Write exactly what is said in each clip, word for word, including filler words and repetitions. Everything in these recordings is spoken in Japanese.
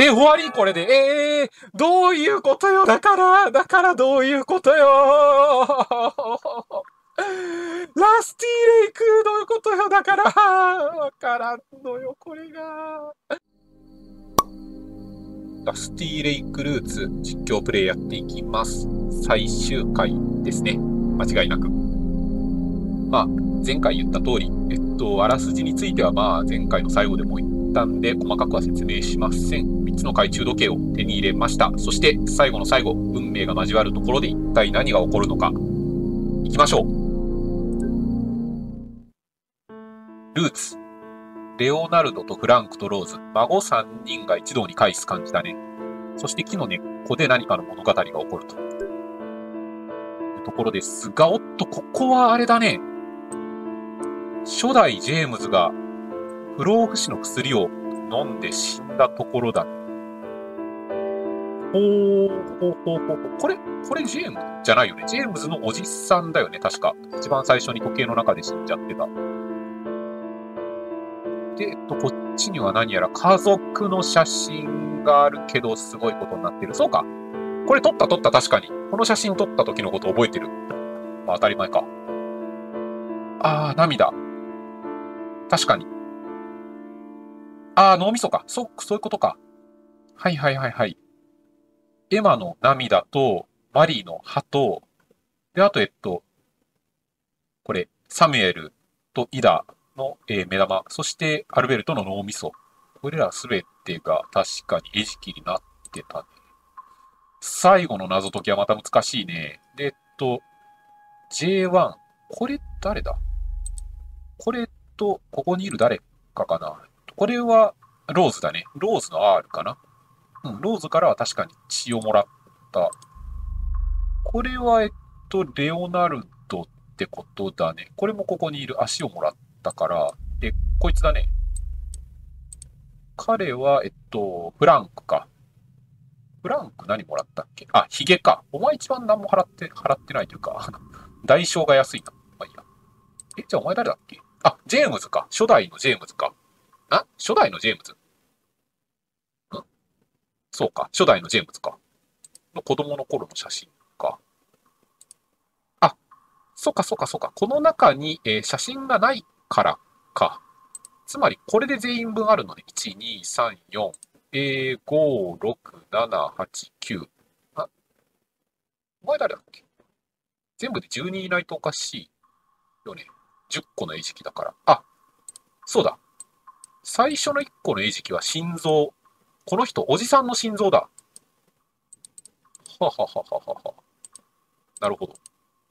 え、終わりこれで。ええー、どういうことよ。だから、だからどういうことよ。ラスティレイク、どういうことよ。だから、わからんのよ、これが。ラスティレイクルーツ実況プレイやっていきます。最終回ですね。間違いなく。まあ、前回言った通り、えっと、あらすじについては、まあ、前回の最後でも言ったんで、細かくは説明しません。みっつの懐中時計を手に入れました。そして、最後の最後、運命が交わるところで一体何が起こるのか、行きましょう。ルーツ。レオナルドとフランクとローズ、孫さんにんが一堂に会す感じだね。そして木の根っこで何かの物語が起こると。いうところですが、おっと、ここはあれだね。初代ジェームズが不老不死の薬を飲んで死んだところだ。ほうほうほうほう。これ、これジェームズじゃないよね。ジェームズのおじさんだよね、確か。一番最初に時計の中で死んじゃってた。で、えっと、こっちには何やら家族の写真があるけど、すごいことになってる。そうか。これ撮った撮った、確かに。この写真撮った時のこと覚えてる。まあ当たり前か。ああ、涙。確かに。ああ、脳みそか。そ、そういうことか。はいはいはいはい。エマの涙と、マリーの歯と、で、あと、えっと、これ、サミュエルとイダの、えー、目玉、そしてアルベルトの脳みそ。これらすべてが確かに餌食になってたね。最後の謎解きはまた難しいね。で、えっと、ジェイワン。これ誰だ？これと、ここにいる誰かかな。これはローズだね。ローズの アール かな。うん、ローズからは確かに血をもらった。これは、えっと、レオナルドってことだね。これもここにいる足をもらった。だから、で、こいつだね。彼は、えっと、フランクか。フランク何もらったっけ？あ、ヒゲか。お前一番何も払って、払ってないというか、代償が安いな。まあいいや。え、じゃあお前誰だっけ？あ、ジェームズか。初代のジェームズか。あ？初代のジェームズ？ん？そうか。初代のジェームズか。の子供の頃の写真か。あ、そっかそっかそっか。この中に、えー、写真がないからか。つまり、これで全員分あるのね。いち、に、さん、よん、えー、ご、ろく、なな、はち、きゅう。あ、お前誰だっけ？全部でじゅうにんいないとおかしいよね。じゅっこの餌食だから。あ、そうだ。最初のいっこの餌食は心臓。この人、おじさんの心臓だ。はははははは。なるほど。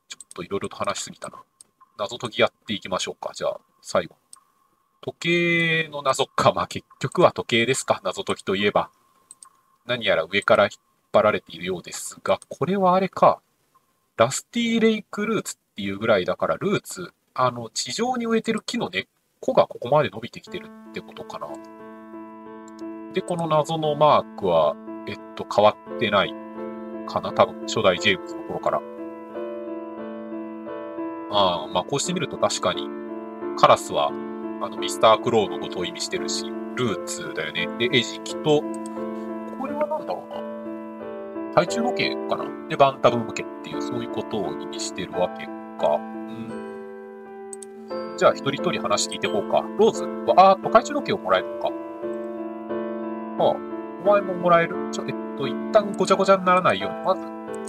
ちょっといろいろと話しすぎたな。謎解きやっていきましょうか。じゃあ、最後。時計の謎か。まあ、結局は時計ですか。謎解きといえば。何やら上から引っ張られているようですが、これはあれか。ラスティレイクルーツっていうぐらいだから、ルーツ、あの、地上に植えてる木の根っこがここまで伸びてきてるってことかな。で、この謎のマークは、えっと、変わってないかな。多分、初代ジェームズの頃から。ああ、まあ、こうしてみると確かに、カラスは、あの、ミスター・クローのことを意味してるし、ルーツだよね。で、餌食と、これは何だろうな。懐中時計かな。で、バンタム向けっていう、そういうことを意味してるわけか。うん。じゃあ、一人一人話聞いていこうか。ローズは、あーっと、懐中時計をもらえるのか。ああ、お前ももらえる。ちょ、えっと、一旦ごちゃごちゃにならないように、まず、こ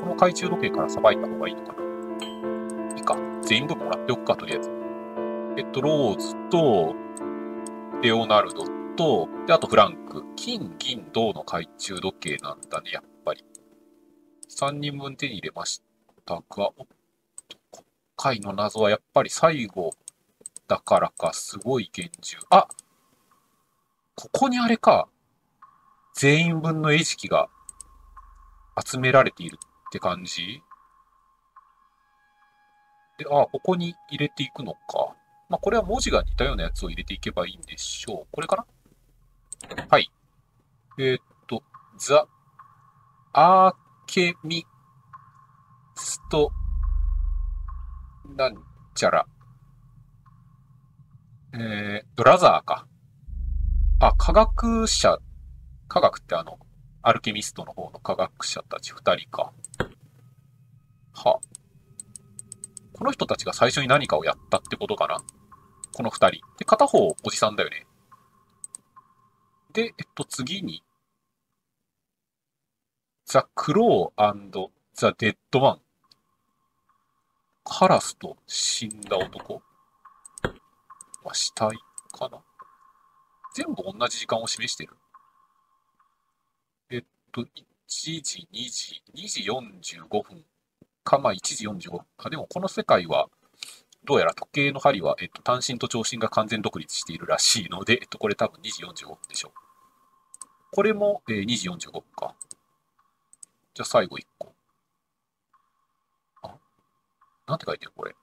の懐中時計からさばいた方がいいのかな。か全部もらっておくか、とりあえず。えっと、ローズと、レオナルドと、で、あとフランク。金、銀、銅の懐中時計なんだね、やっぱり。さんにんぶん手に入れましたが、おっと、今回の謎はやっぱり最後だからか、すごい厳重。あ、ここにあれか。全員分の餌食が集められているって感じ？で、ああ、ここに入れていくのか。まあ、これは文字が似たようなやつを入れていけばいいんでしょう。これかな？はい。えー、っと、ザ・アーケミスト・なんちゃら。えー、ブラザーか。あ、科学者、科学ってあの、アルケミストの方の科学者たちふたりか。は。この人たちが最初に何かをやったってことかな。このふたり。で、片方おじさんだよね。で、えっと、次に、ザ・クロー&ザ・デッド・ワン。カラスと死んだ男は死体かな。全部同じ時間を示してる。えっと、いちじ、にじ、にじよんじゅうごふんか、まあいちじよんじゅうごふんか。でもこの世界は、どうやら時計の針は、えっと、単身と長身が完全独立しているらしいので、えっと、これ多分にじよんじゅうごふんでしょう。これも、えー、にじよんじゅうごふんか。じゃあ最後いっこ。あ、なんて書いてるこれ。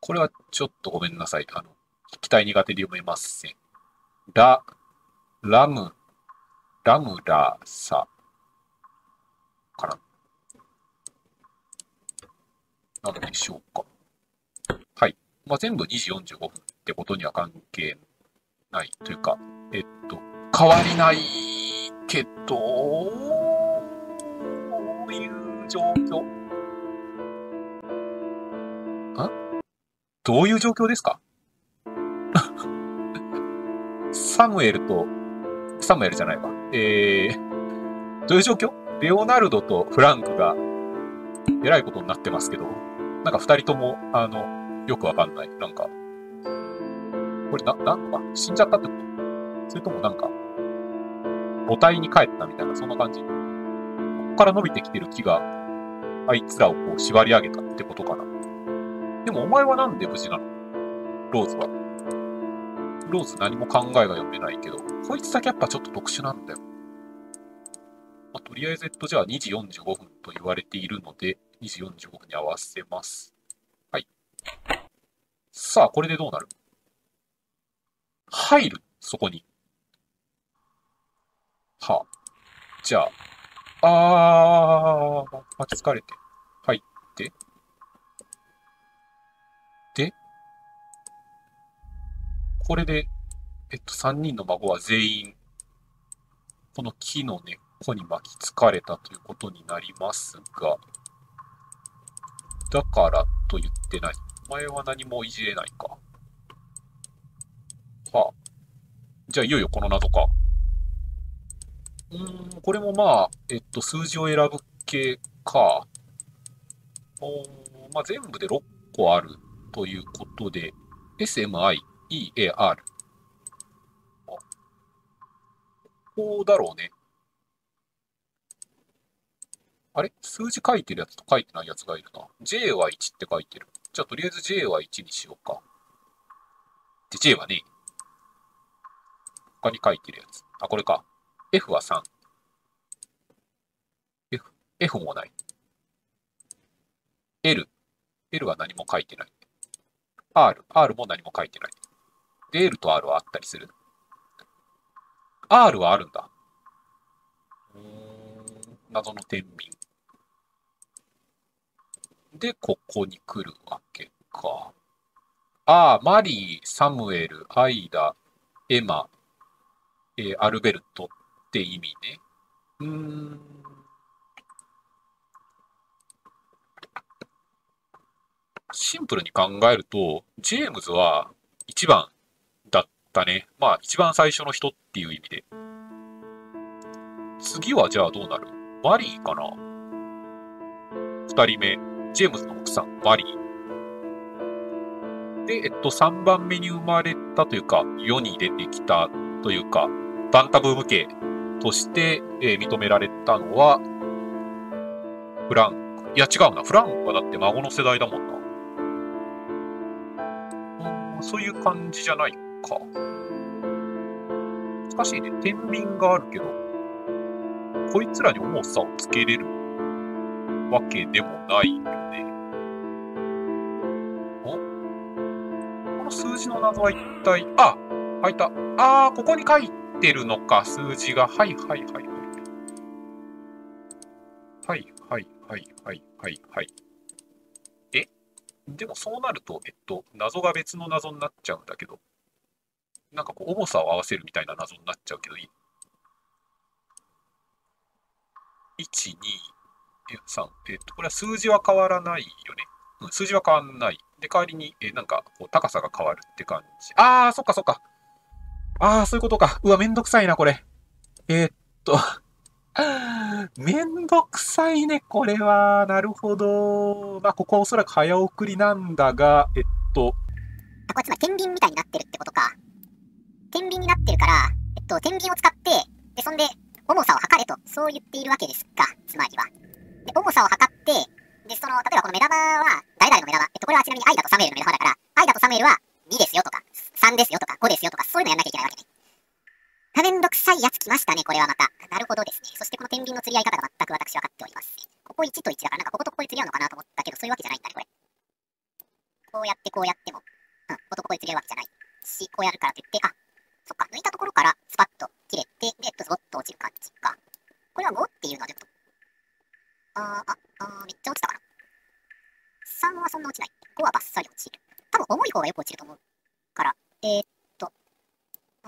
これはちょっとごめんなさい。あの、聞きたい苦手で読めません。ラ、ラム、ラムラサ、かな。なのでしょうか。はい。まあ、全部にじよんじゅうごふんってことには関係ないというか、えっと、変わりないけど、こういう状況。あ？どういう状況ですか？サムエルと、サムエルじゃないわ。えー、どういう状況？レオナルドとフランクが、えらいことになってますけど、なんか二人とも、あの、よくわかんない。なんか、これな、なんか、死んじゃったってこと？それともなんか、母体に帰ったみたいな、そんな感じ。ここから伸びてきてる木が、あいつらをこう縛り上げたってことかな。でもお前はなんで無事なの？ローズは。ローズ何も考えが読めないけど、こいつだけやっぱちょっと特殊なんだよ。まあ、とりあえず、えっと、じゃあにじよんじゅうごふんと言われているので、にじよんじゅうごふんに合わせます。はい。さあ、これでどうなる？入る、そこに。はあ。じゃあ、あー、巻きつかれて、入って。で、これで、えっと、さんにんの孫は全員、この木の根っこここに巻きつかれたということになりますが、だからと言ってない。お前は何もいじれないか。はあ。じゃあいよいよこの謎か。うーん、これもまあ、えっと、数字を選ぶ系か。おー、まあ全部でろっこあるということで、エスエムアイ、イーエーアール。あ、ここだろうね。あれ？数字書いてるやつと書いてないやつがいるな。J はワンって書いてる。じゃあ、とりあえず J はワンにしようか。で、J はね、他に書いてるやつ。あ、これか。F はさん。F、F もない。L。L は何も書いてない。R。R も何も書いてない。で、L と R はあったりする。R はあるんだ。うーん、謎の天秤。で、ここに来るわけか。ああ、マリー、サムエル、アイダ、エマ、えー、アルベルトって意味ね。うーん。シンプルに考えると、ジェームズはいちばんだったね。まあ、一番最初の人っていう意味で。次はじゃあどうなる？マリーかな？二人目。ジェームズの奥さん、マリー。で、えっと、さんばんめに生まれたというか、世に出てきたというか、バンタブーム系として、えー、認められたのは、フランク。いや、違うな。フランクはだって孫の世代だもんな。うん、そういう感じじゃないか。難しいね。天秤があるけど、こいつらに重さをつけれるわけでもないよね。お？この数字の謎は一体、あ、開いた。あー、ここに書いてるのか、数字が。はいはいはいはい。はいはいはいはいはいはい。え？でもそうなると、えっと、謎が別の謎になっちゃうんだけど。なんかこう重さを合わせるみたいな謎になっちゃうけど、いち、に、さん、えっと、これは数字は変わらないよね。うん、数字は変わらない。で、代わりに、えー、なんかこう高さが変わるって感じ。あー、そっかそっか。あー、そういうことか。うわ、めんどくさいな、これ。えー、っと、めんどくさいね、これは。なるほど。まあ、ここはおそらく早送りなんだが、えっと。あ、これつまり天秤みたいになってるってことか。天秤になってるから、えっと、天秤を使って、で、そんで、重さを測れと、そう言っているわけですか、つまりは。で、重さを測って、で、その、例えばこの目玉は、誰々の目玉。えっと、これはちなみにアイダとサムエルの目玉だから、アイダとサムエルはにですよとか、さんですよとか、ごですよとか、そういうのやんなきゃいけないわけね。めんどくさいやつ来ましたね、これはまた。なるほどですね。そしてこの天秤の釣り合い方が全く私分かっております。ここいちといちだから、なんかこことここで釣り合うのかなと思ったけど、そういうわけじゃないんだね、これ。こうやってこうやっても、うん、こことここで釣り合うわけじゃないし、こうやるからといって、あ、そっか、抜いたところからスパッと切れて、で、ズボッと落ちる感じか。これはごっていうのはどういうこと？あー、あ、あー、めっちゃ落ちたかな。さんはそんな落ちない。ごはバッサリ落ちる。多分重い方がよく落ちると思うから、えーっと、こ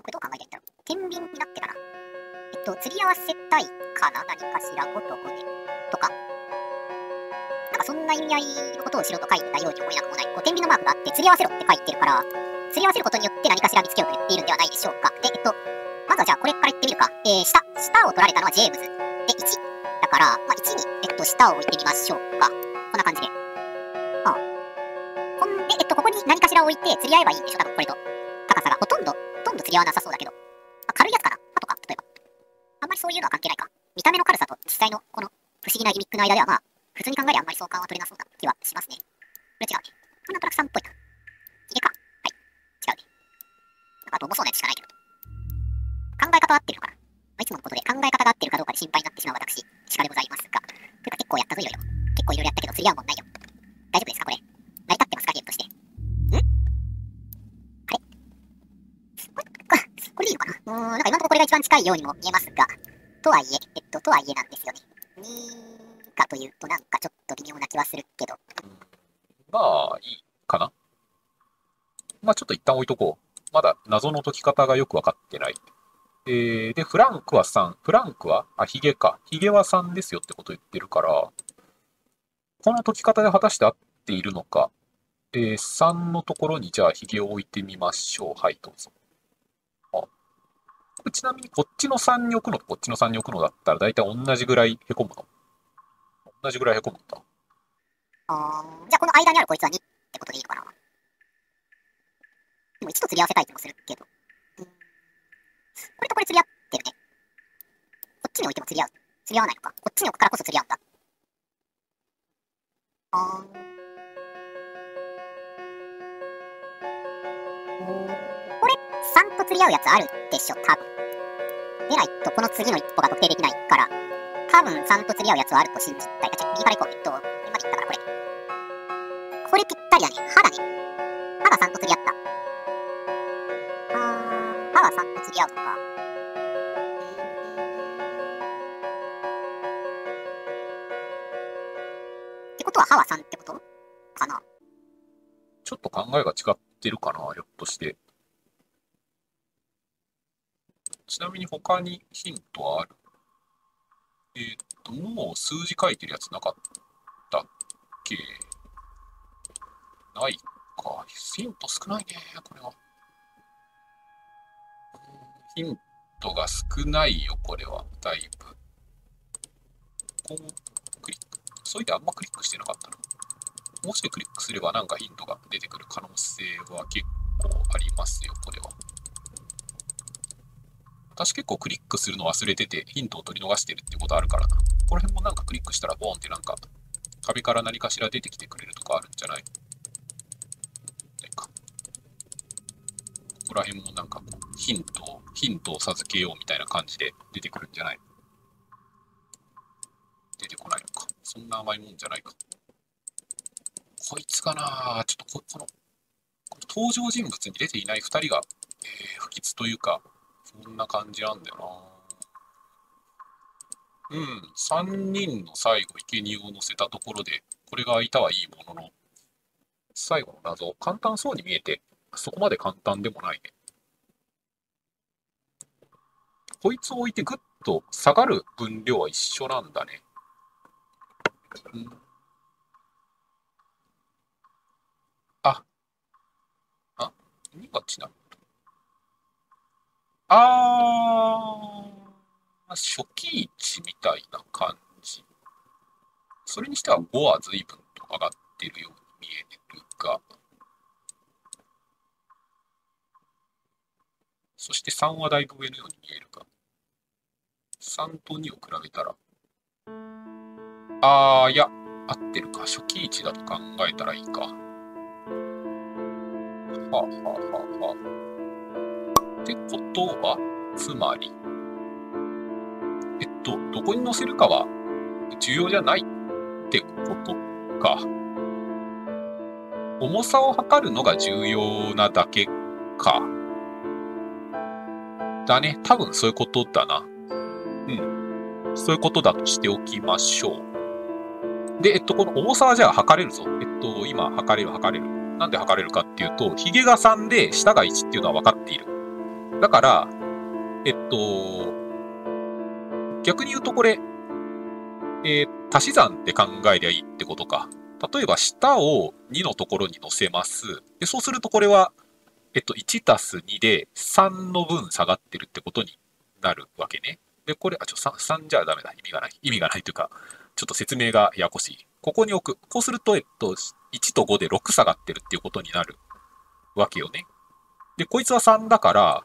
れどう考えていいんだろう。天秤になってかな。えっと、釣り合わせたいかな。何かしらごとごで。とか。なんかそんな意味合いのことをしろと書いてたように思えなくもない。こう、天秤のマークがあって、釣り合わせろって書いてるから、釣り合わせることによって何かしら見つけようと言っているんではないでしょうか。で、えっと、まずはじゃあこれから言ってみるか。えー、下。下を取られたのはジェームズ。で、いち。だから、まあ、いちに、えっと、下を置いてみましょうか。こんな感じで。ああ。ほんで、えっと、ここに何かしら置いて釣り合えばいいんでしょ。多分これと。高さがほとんど、ほとんど釣り合わなさそうだけど。軽いやつかなあとか、例えば。あんまりそういうのは関係ないか。見た目の軽さと実際のこの不思議なギミックの間ではまあ、普通に考えればあんまり相関は取れなそうな気はしますね。これ違うね。これなんとなくさんっぽいな。ヒゲか。はい。違うね。なんかあと重そうなやつしかないけど。考え方は合ってるのかな、まあ、いつものことで考え方が合ってるかどうかで心配になってしまう私、しかでございますが。というか結構やったぞ、いろいろ。結構いろいろやったけど釣り合うもんないよ。大丈夫ですかこれ。成り立ってますかゲームとして。これでいいのかな。うーん、なんか今のところこれが一番近いようにも見えますが、とはいえ、えっと、とはいえなんですよね。にかというと、なんかちょっと微妙な気はするけど。まあ、いいかな。まあ、ちょっと一旦置いとこう。まだ謎の解き方がよくわかってない。えー、で、フランクはさん。フランクは、あ、ヒゲか。ヒゲはさんですよってこと言ってるから、この解き方で果たして合っているのか。えー、さんのところに、じゃあヒゲを置いてみましょう。はい、どうぞ。ちなみにこっちのさんに置くのとこっちのさんに置くのだったら大体同じぐらいへこむの。同じぐらいへこむんだ。あー、じゃあこの間にあるこいつはにってことでいいのかな。でもいちと釣り合わせたい気もするけど。うん、これとこれ釣り合ってるね。こっちに置いても釣り合う。釣り合わないのか。こっちに置くからこそ釣り合うんだ。あー。これさんと釣り合うやつあるでしょ、多分。でないとこの次の一歩が特定できないから、多分さんと釣り合うやつはあると信じたい。あ、ちょ、右から行こう。えっと、今で言ったからこれ。これぴったりだね。歯だね。歯がさんと釣り合った。あー、歯はさんと釣り合うのか。ってことは歯はさんってことかな。ちょっと考えが違ってるかな、ひょっとして。ちなみに他にヒントはある？えっと、もう数字書いてるやつなかったっけ？ないか。ヒント少ないね、これは。ヒントが少ないよ、これは。だいぶ。こう、クリック。そういってあんまクリックしてなかったな。もしクリックすればなんかヒントが出てくる可能性は結構ありますよ、これは。私結構クリックするの忘れててヒントを取り逃してるってことあるからな。この辺もなんかクリックしたらボーンってなんか壁から何かしら出てきてくれるとかあるんじゃない？ないか。ここら辺もなんかヒントを、ヒントを授けようみたいな感じで出てくるんじゃない？出てこないのか。そんな甘いもんじゃないか。こいつかなぁ。ちょっとこ、この、この登場人物に出ていないふたりが、えー、不吉というか、そんな感じなんだよな。うん、さんにんの最後、生贄を乗せたところで、これが開いたはいいものの、最後の謎、簡単そうに見えて、そこまで簡単でもないね。こいつを置いてグッと下がる分量は一緒なんだね。うん、あ、あ、にがちな。あー、初期位置みたいな感じ。それにしてはごは随分と上がってるように見えるが。そしてさんはだいぶ上のように見えるが。さんとにを比べたら。あー、いや、合ってるか。初期位置だと考えたらいいか。はあはあはあはあ。ってことは、つまり、えっと、どこに載せるかは重要じゃないってことか。重さを測るのが重要なだけか。だね。多分そういうことだな。うん。そういうことだとしておきましょう。で、えっと、この重さはじゃあ測れるぞ。えっと、今、測れる、測れる。なんで測れるかっていうと、ヒゲがさんで、下がいちっていうのは分かっている。だから、えっと、逆に言うとこれ、えー、足し算って考えりゃいいってことか。例えば、下をにのところに載せます。で、そうするとこれは、えっと、いちたすにでさんの分下がってるってことになるわけね。で、これ、あ、ちょ、さん、さんじゃダメだ。意味がない。意味がないというか、ちょっと説明がややこしい。ここに置く。こうすると、えっと、いちとごでろく下がってるっていうことになるわけよね。で、こいつはさんだから、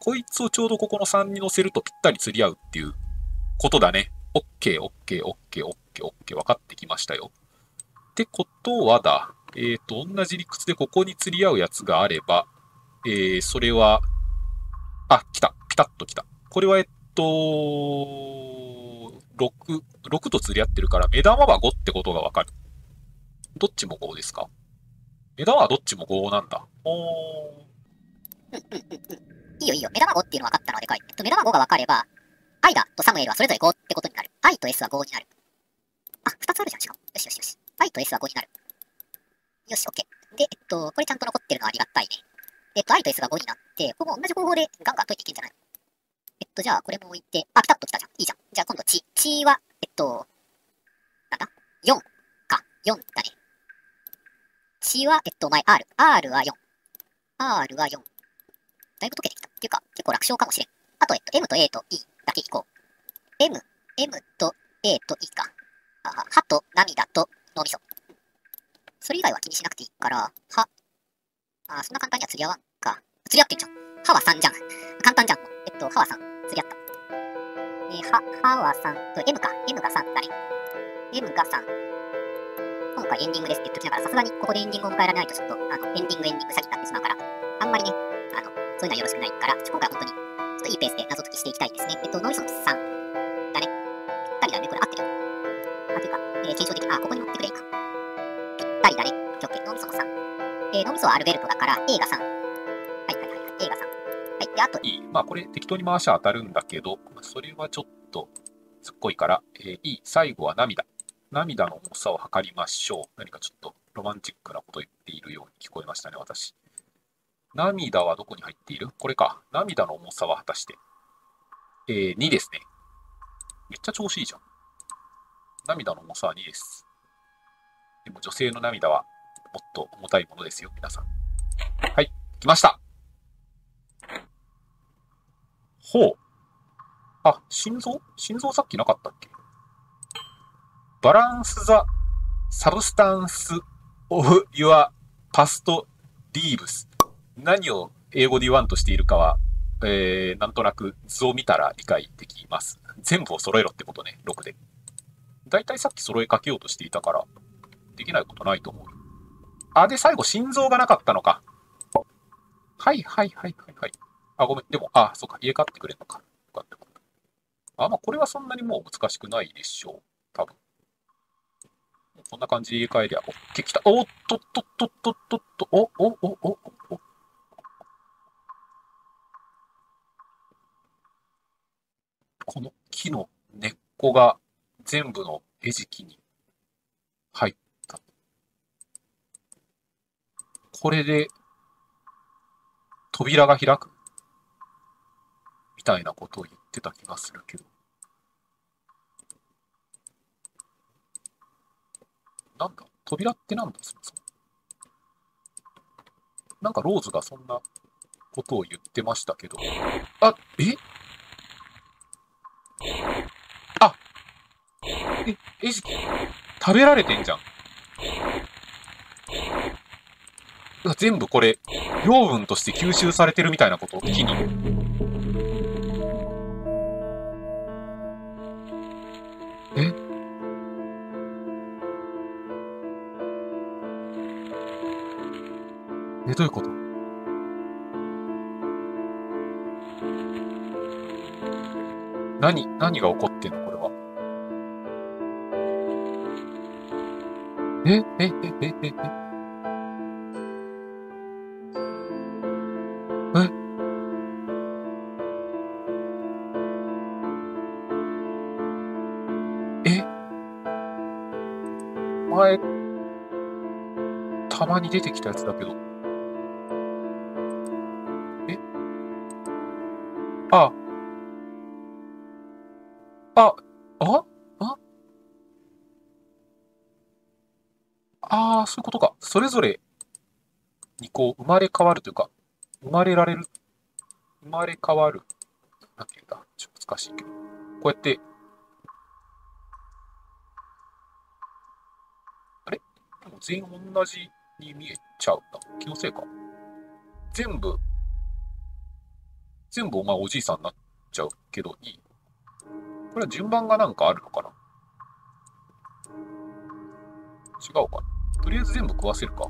こいつをちょうどここのさんに乗せるとぴったり釣り合うっていうことだね。OK、OK、OK、OK、OK。分かってきましたよ。ってことはだ、えっと、同じ理屈でここに釣り合うやつがあれば、えー、それは、あ、来た。ピタッと来た。これはえっと、ろく、ろくと釣り合ってるから、目玉はごってことがわかる。どっちもごですか？目玉はどっちもごなんだ。おー。いいよいいよ。目玉ごっていうの分かったのはでかい。えっと、目玉ごが分かれば、アイダとサムエルはそれぞれごってことになる。アイと S はごになる。あ、ふたつあるじゃん、しかも。よしよしよし。アイと S はごになる。よし、OK。で、えっと、これちゃんと残ってるのはありがたいね。えっと、アイと S がごになって、ここも同じ方法でガンガン解いていけるんじゃないの？えっと、じゃあこれも置いて、あ、ピタッときたじゃん。いいじゃん。じゃあ今度、ち。ちは、えっと、なんだ？ よん か。よんだね。ちは、えっと、前、R。R はよん。R はよん。だいぶ解けてきた。っていうか、結構楽勝かもしれん。あと、えっと、M と A と E だけいこう。M、M と A と E か。あ、歯と涙と脳みそ。それ以外は気にしなくていいから、歯。あ、そんな簡単には釣り合わんか。釣り合ってんじゃん。歯はさんじゃん。簡単じゃん。えっと、歯はさん。釣り合った。えー、歯、歯はさんと、M か。M がさんだね。M がさん。今回エンディングですって言ってきながら、さすがにここでエンディングを迎えられないと、ちょっと、あの、エンディングエンディング詐欺になってしまうから、あんまりね、あの、そういうのはよろしくないから、今回は本当に、ちょっといいペースで謎解きしていきたいですね。えっと、脳みそのさんだね。ぴったりだね。これ合ってるよ。あ、というか、えー、検証でき、あ、ここに持ってくれいか。ぴったりだね。OK、脳みそのさん。えー、脳みそはアルベルトだから、A がさん。はいはいはいはい、A がさん。はい、で、あと、E。まあ、これ適当に回しは当たるんだけど、それはちょっと、すっこいから、えー、E、最後は涙。涙の重さを測りましょう。何かちょっとロマンチックなことを言っているように聞こえましたね、私。涙はどこに入っている？これか。涙の重さは果たして。えー、にですね。めっちゃ調子いいじゃん。涙の重さはにです。でも女性の涙はもっと重たいものですよ、皆さん。はい、来ました。ほう。あ、心臓？心臓さっきなかったっけ？バランスザサブスタンスオブユアパストリーブス。何を英語で言わんとしているかは、えー、なんとなく図を見たら理解できます。全部を揃えろってことね、ろくで。だいたいさっき揃えかけようとしていたから、できないことないと思う。あ、で、最後、心臓がなかったのか。はいはいはいはいはい。あ、ごめん。でも、あ、そうか、入れ替わってくれるのか。よかった。あ、まあ、これはそんなにもう難しくないでしょう。多分。こんな感じで入れ替えりゃ、おっ、来た。おっとっとっとっとっとっと、お、お、お、お、お。この木の根っこが全部の餌食に入った。これで扉が開くみたいなことを言ってた気がするけど。なんだ扉ってなんだそもそも。なんかローズがそんなことを言ってましたけど。あ、えあえ、餌食食べられてんじゃん。全部これ、養分として吸収されてるみたいなことを木に。え？え、どういうこと？何、何が起こってんのこれは。え？え？え？え？え？え？たまに出てきたやつだけど。え？ああ。ああああ、そういうことか。それぞれにこう、生まれ変わるというか、生まれられる。生まれ変わる。なんて言うんだ。ちょっと難しいけど。こうやって、あれ？でも全員同じに見えちゃうんだ。気のせいか。全部、全部お前おじいさんになっちゃうけどいい。これは順番がなんかあるのかな？違うかな。とりあえず全部食わせるか。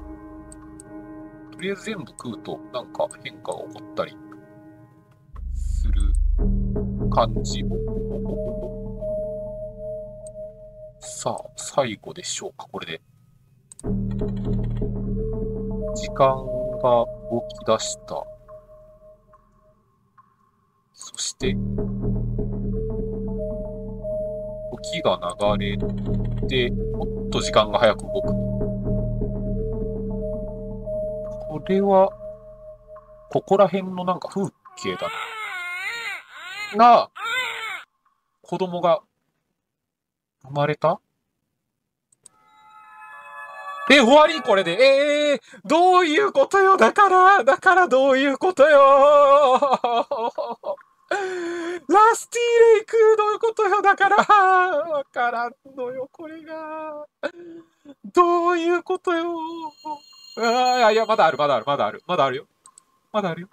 とりあえず全部食うとなんか変化が起こったりする感じ。さあ、最後でしょうか、これで。時間が動き出した。そして、時が流れて、もっと時間が早く動く。これは、ここら辺のなんか風景だな。なあ！子供が生まれた？え、終わりこれで。ええー、どういうことよ。だから、だからどういうことよ。ラスティレイク、どういうことよ。だから、わからんのよ、これが。どういうことよ。ああ、いや、まだある、まだある、まだある、まだあるよ。まだあるよ。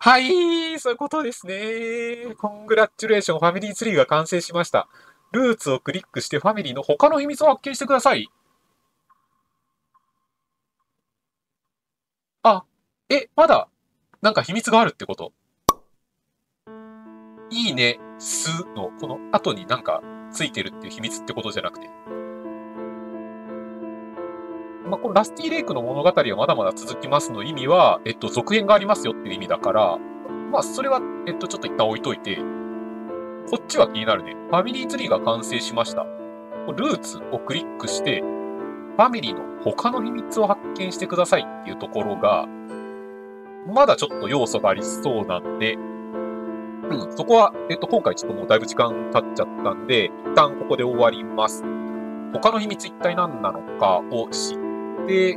はい、そういうことですね。コングラッチュレーション、ファミリーツリーが完成しました。ルーツをクリックして、ファミリーの他の秘密を発見してください。あ、え、まだ、なんか秘密があるってこと？いいね、すの、この後になんかついてるっていう秘密ってことじゃなくて。まあ、このラスティレイクの物語はまだまだ続きますの意味は、えっと、続編がありますよっていう意味だから、まあ、それは、えっと、ちょっと一旦置いといて、こっちは気になるね。ファミリーツリーが完成しました。ルーツをクリックして、ファミリーの他の秘密を発見してくださいっていうところが、まだちょっと要素がありそうなんで、うん、そこは、えっと、今回ちょっともうだいぶ時間経っちゃったんで、一旦ここで終わります。他の秘密一体何なのかを知って、で、え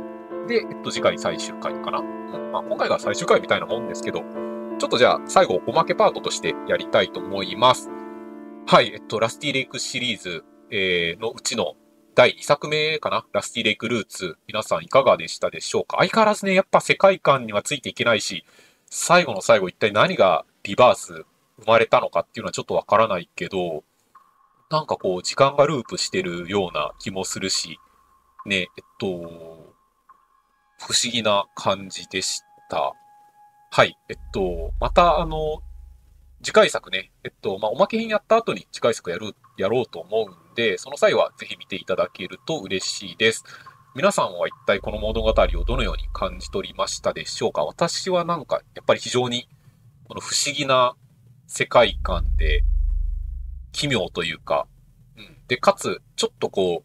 っと、次回最終回かな。うん、まあ、今回が最終回みたいなもんですけど、ちょっとじゃあ最後おまけパートとしてやりたいと思います。はい、えっと、ラスティレイクシリーズ、えー、のうちのだいにさくめかな？ラスティレイクルーツ。皆さんいかがでしたでしょうか？相変わらずね、やっぱ世界観にはついていけないし、最後の最後一体何がリバース生まれたのかっていうのはちょっとわからないけど、なんかこう時間がループしてるような気もするし、ね、えっと、不思議な感じでした。はい、えっと、またあの、次回作ね、えっと、まあ、おまけ編やった後に次回作やる、やろうと思うんで、その際はぜひ見ていただけると嬉しいです。皆さんは一体この物語をどのように感じ取りましたでしょうか？私はなんか、やっぱり非常に、この不思議な世界観で、奇妙というか、うん、で、かつ、ちょっとこう、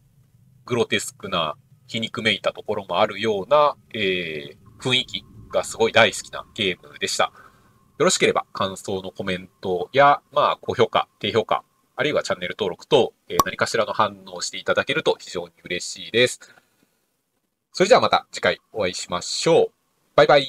グロテスクな、皮肉めいたところもあるような、えー、雰囲気がすごい大好きなゲームでした。よろしければ感想のコメントや、まあ、高評価、低評価、あるいはチャンネル登録と、えー、何かしらの反応をしていただけると非常に嬉しいです。それではまた次回お会いしましょう。バイバイ。